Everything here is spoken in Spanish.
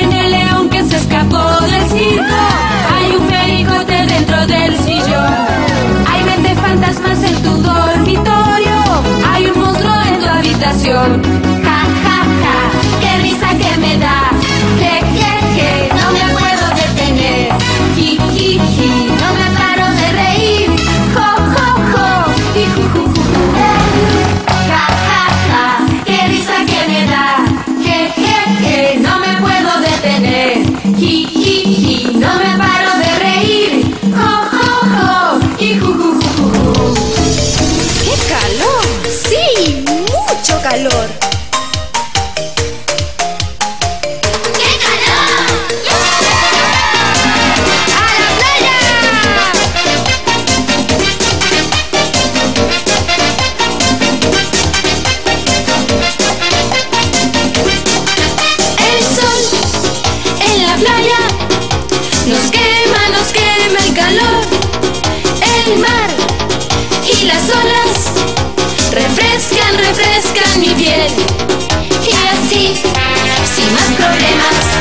en el león que se escapó del circo. Hay un pericote dentro del sillón. Hay 20 fantasmas en tu dormitorio. Hay un monstruo en tu habitación. Ja, ja, ja, qué risa que me da. Je, je, je, no me puedo detener. Ji, ji, ji, no me paro de reír. Jo, jo, jo, y ju, ju, ju, ju. Ja, ja, ja, qué risa que me da. Je, je, je, no me puedo detener. Ji, ji, ji, no me paro de reír. Jo, jo, jo, y ju, ju, ju, ju. ¡Qué calor! ¡Sí! ¡Mucho calor! Refrescan mi piel. Y así, sin más problemas.